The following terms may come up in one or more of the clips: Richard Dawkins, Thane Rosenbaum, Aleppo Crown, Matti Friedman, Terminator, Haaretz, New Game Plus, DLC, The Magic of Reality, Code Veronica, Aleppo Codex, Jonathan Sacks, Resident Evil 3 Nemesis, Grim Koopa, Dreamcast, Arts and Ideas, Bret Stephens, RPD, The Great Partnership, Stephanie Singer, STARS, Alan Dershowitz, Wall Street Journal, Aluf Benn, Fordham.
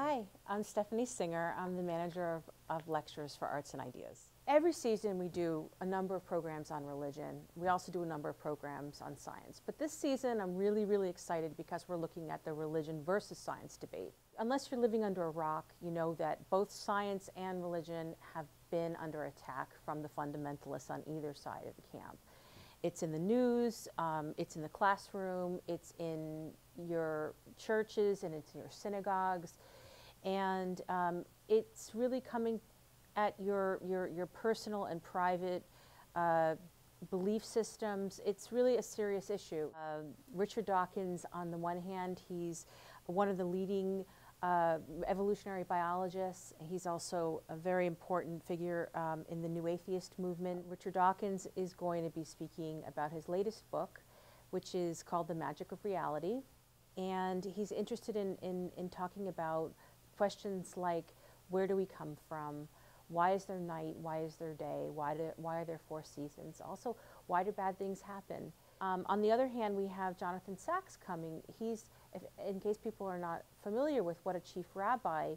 Hi, I'm Stephanie Singer. I'm the manager of lectures for Arts and Ideas. Every season we do a number of programs on religion. We also do a number of programs on science. But this season I'm really excited because we're looking at the religion versus science debate. Unless you're living under a rock, you know that both science and religion have been under attack from the fundamentalists on either side of the camp. It's in the news, it's in the classroom, it's in your churches, and it's in your synagogues. And it's really coming at your personal and private belief systems. It's really a serious issue. Richard Dawkins, on the one hand, he's one of the leading evolutionary biologists. He's also a very important figure in the New Atheist movement. Richard Dawkins is going to be speaking about his latest book, which is called The Magic of Reality. And he's interested in talking about questions like, where do we come from? Why is there night? Why is there day? Why are there four seasons? Also, why do bad things happen? On the other hand, we have Jonathan Sacks coming. He's, in case people are not familiar with what a chief rabbi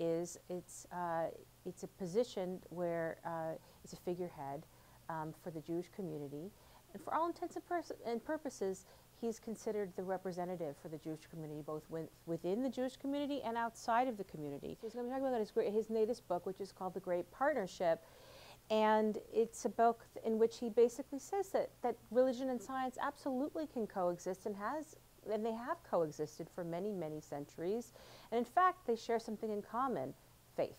is, it's a position where it's a figurehead for the Jewish community. And for all intents and purposes, he's considered the representative for the Jewish community, both within the Jewish community and outside of the community. So he's going to be talking about his latest book, which is called The Great Partnership. And it's a book in which he basically says that religion and science absolutely can coexist and they have coexisted for many, many centuries. And in fact, they share something in common, faith.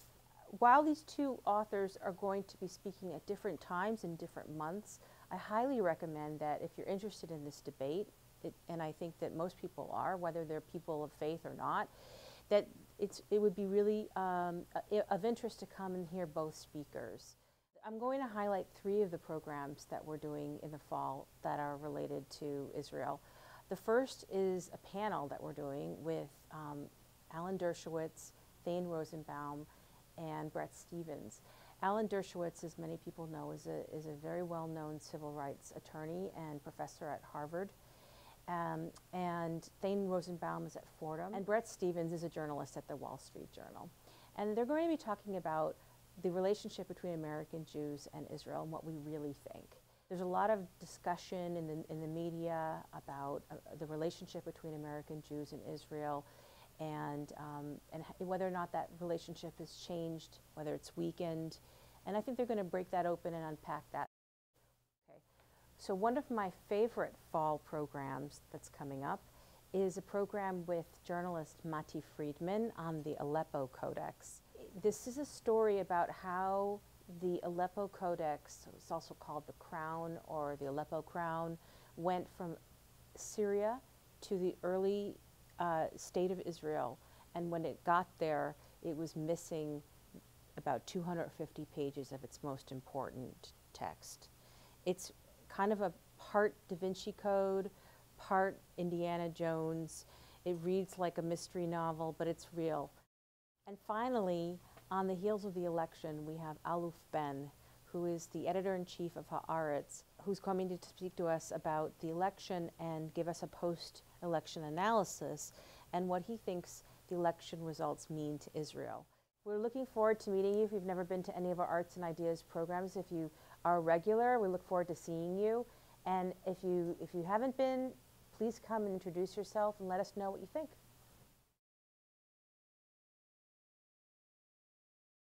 While these two authors are going to be speaking at different times in different months, I highly recommend that if you're interested in this debate, and I think that most people are, whether they're people of faith or not, that it would be really of interest to come and hear both speakers. I'm going to highlight three of the programs that we're doing in the fall that are related to Israel. The first is a panel that we're doing with Alan Dershowitz, Thane Rosenbaum, and Bret Stephens. Alan Dershowitz, as many people know, is a very well-known civil rights attorney and professor at Harvard. And Thane Rosenbaum is at Fordham, and Bret Stephens is a journalist at the Wall Street Journal. And they're going to be talking about the relationship between American Jews and Israel and what we really think. There's a lot of discussion in the media about the relationship between American Jews and Israel, and whether or not that relationship has changed, whether it's weakened. And I think they're going to break that open and unpack that. So one of my favorite fall programs that's coming up is a program with journalist Matti Friedman on the Aleppo Codex. This is a story about how the Aleppo Codex, it's also called the Crown or the Aleppo Crown, went from Syria to the early state of Israel. And when it got there, it was missing about 250 pages of its most important text. It's kind of a part Da Vinci Code, part Indiana Jones. It reads like a mystery novel, but it's real. And finally, on the heels of the election, we have Aluf Benn, who is the editor-in-chief of Haaretz, who's coming to speak to us about the election and give us a post-election analysis and what he thinks the election results mean to Israel. We're looking forward to meeting you if you've never been to any of our Arts and Ideas programs. If you are regular, we look forward to seeing you. And if you haven't been, please come and introduce yourself and let us know what you think.